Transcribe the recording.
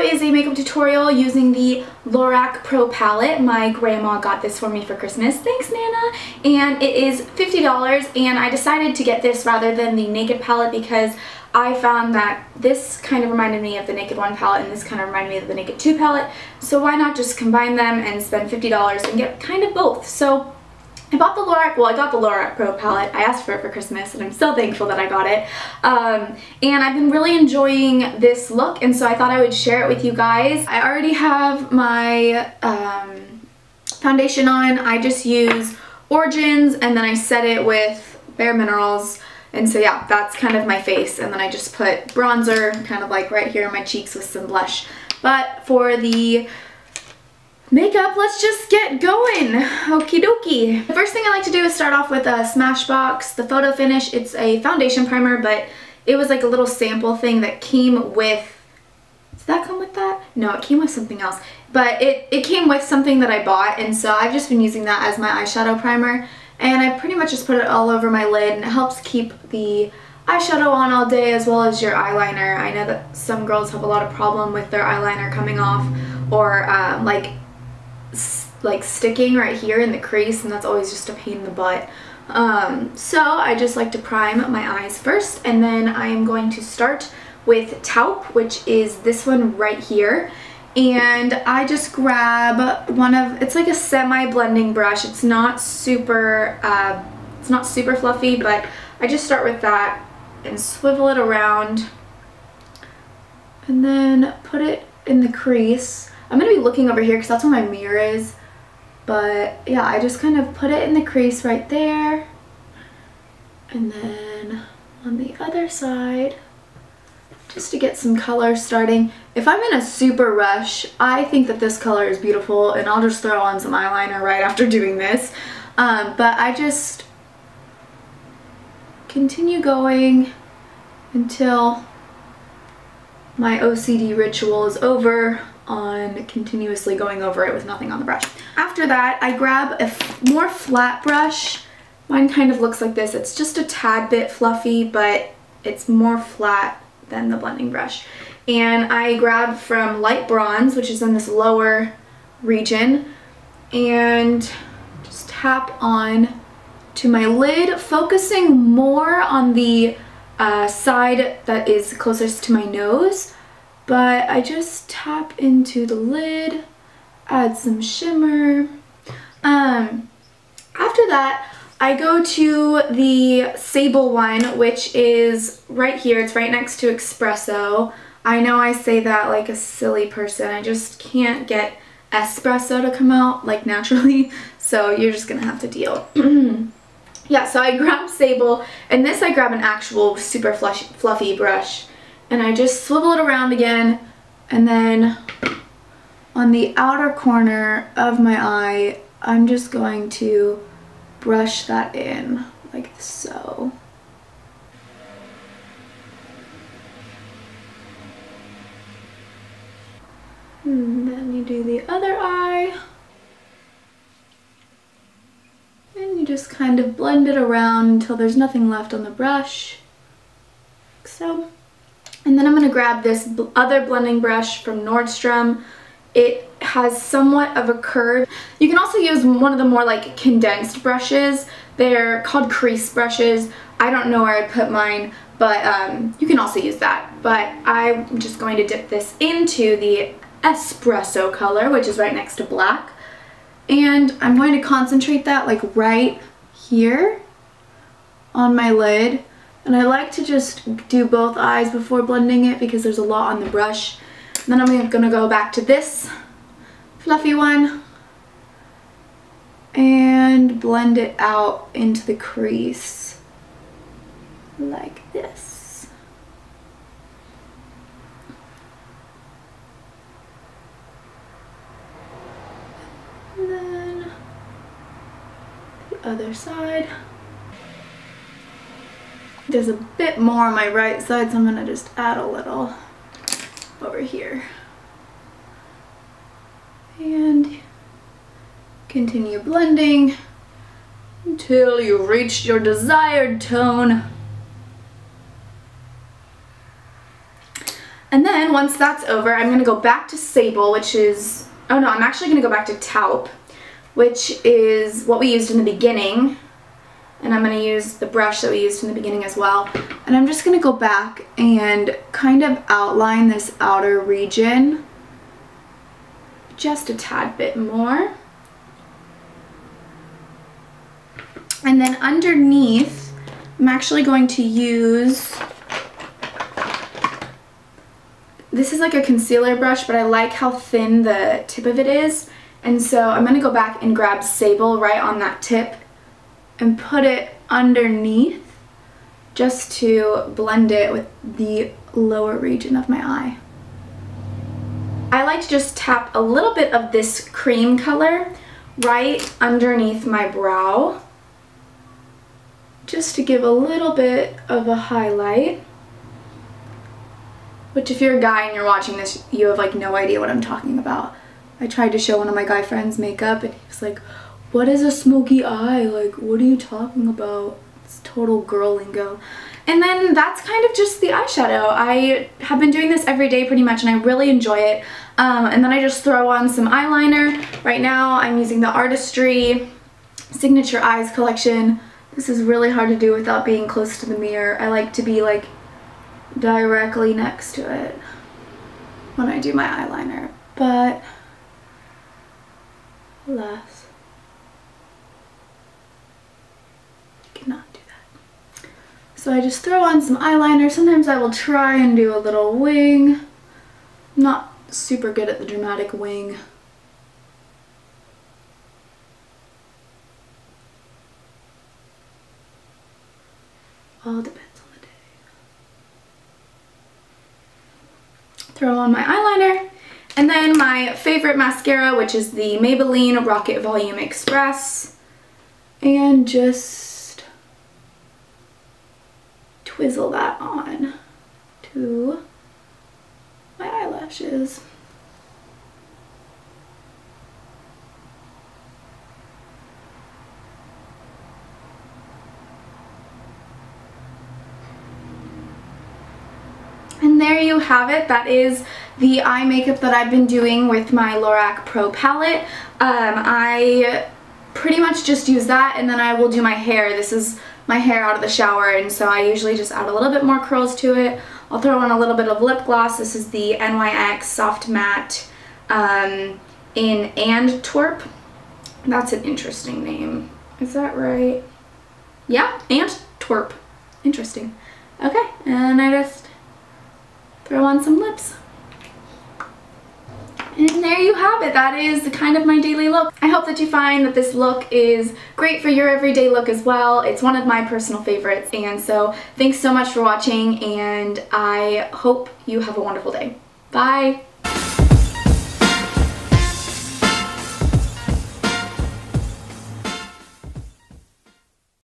video is a makeup tutorial using the Lorac Pro Palette. My grandma got this for me for Christmas. Thanks, Nana! And it is $50, and I decided to get this rather than the Naked palette because I found that this kind of reminded me of the Naked One palette and this kind of reminded me of the Naked Two palette. So why not just combine them and spend $50 and get kind of both? So I bought the Lorac, well, I got the Lorac Pro palette. I asked for it for Christmas and I'm so thankful that I got it. And I've been really enjoying this look, and so I thought I would share it with you guys. I already have my foundation on. I just use Origins and then I set it with Bare Minerals. And so yeah, that's kind of my face. And then I just put bronzer kind of like right here in my cheeks with some blush. But for the makeup, let's just get going. Okie dokie. The first thing I like to do is start off with a Smashbox, the Photo Finish. It's a foundation primer, but it was like a little sample thing that came with, does that come with that? No, it came with something else. But it came with something that I bought, and so I've just been using that as my eyeshadow primer. And I pretty much just put it all over my lid, and it helps keep the eyeshadow on all day as well as your eyeliner. I know that some girls have a lot of problem with their eyeliner coming off or like sticking right here in the crease, and that's always just a pain in the butt. So I just like to prime my eyes first, and then I am going to start with Taupe, which is this one right here. And I just grab one of, it's like a semi-blending brush. It's not super, fluffy, but I just start with that and swivel it around, and then put it in the crease. I'm gonna be looking over here because that's where my mirror is. But yeah, I just kind of put it in the crease right there, and then on the other side, just to get some color starting. If I'm in a super rush, I think that this color is beautiful, and I'll just throw on some eyeliner right after doing this. But I just continue going until my OCD ritual is over on continuously going over it with nothing on the brush. After that, I grab a more flat brush. Mine kind of looks like this. It's just a tad bit fluffy, but it's more flat than the blending brush. And I grabbed from Light Bronze, which is in this lower region, and just tap on to my lid, focusing more on the side that is closest to my nose. But I just tap into the lid, add some shimmer. After that, I go to the sable one, which is right here. It's right next to Espresso. I know I say that like a silly person. I just can't get Espresso to come out like naturally, so you're just gonna have to deal. Yeah, so I grab sable, and this I grab an actual super fluffy brush, and I just swivel it around again, and then on the outer corner of my eye, I'm just going to brush that in like so. And then you do the other eye, and you just kind of blend it around until there's nothing left on the brush, like so. And then I'm gonna grab this other blending brush from Nordstrom. It has somewhat of a curve. You can also use one of the more like condensed brushes. They're called crease brushes. I don't know where I put mine, but you can also use that. But I'm just going to dip this into the Espresso color, which is right next to black. And I'm going to concentrate that like right here on my lid. And I like to just do both eyes before blending it because there's a lot on the brush. And then I'm gonna go back to this fluffy one and blend it out into the crease like this. And then the other side. There's a bit more on my right side, so I'm gonna just add a little over here. And continue blending until you reach your desired tone. And then once that's over, I'm going to go back to Sable, which is, oh no, I'm actually going to go back to Taupe, which is what we used in the beginning. And I'm going to use the brush that we used in the beginning as well. And I'm just going to go back and kind of outline this outer region just a tad bit more. And then underneath, I'm actually going to use, this is like a concealer brush, but I like how thin the tip of it is. And so I'm going to go back and grab Sable right on that tip and put it underneath just to blend it with the lower region of my eye. I like to just tap a little bit of this cream color right underneath my brow just to give a little bit of a highlight, which if you're a guy and you're watching this, you have like no idea what I'm talking about. I tried to show one of my guy friends makeup and he was like, "What is a smoky eye? Like, what are you talking about?" It's total girl lingo. And then that's kind of just the eyeshadow. I have been doing this every day pretty much and I really enjoy it. And then I just throw on some eyeliner. Right now I'm using the Artistry Signature Eyes Collection. This is really hard to do without being close to the mirror. I like to be like directly next to it when I do my eyeliner, but alas, cannot do that. So I just throw on some eyeliner. Sometimes I will try and do a little wing. I'm not super good at the dramatic wing. All depends on the day. Throw on my eyeliner. And then my favorite mascara, which is the Maybelline Rocket Volume Express. And just twizzle that on to my eyelashes. And there you have it. That is the eye makeup that I've been doing with my Lorac Pro palette. I pretty much just use that, and then I will do my hair. This is my hair out of the shower, and so I usually just add a little bit more curls to it. I'll throw on a little bit of lip gloss. This is the NYX Soft Matte in Antwerp. That's an interesting name. Is that right? Yeah, Antwerp. Interesting. Okay, and I just throw on some lips. And there you have it. That is kind of my daily look. I hope that you find that this look is great for your everyday look as well. It's one of my personal favorites. And so thanks so much for watching, and I hope you have a wonderful day. Bye.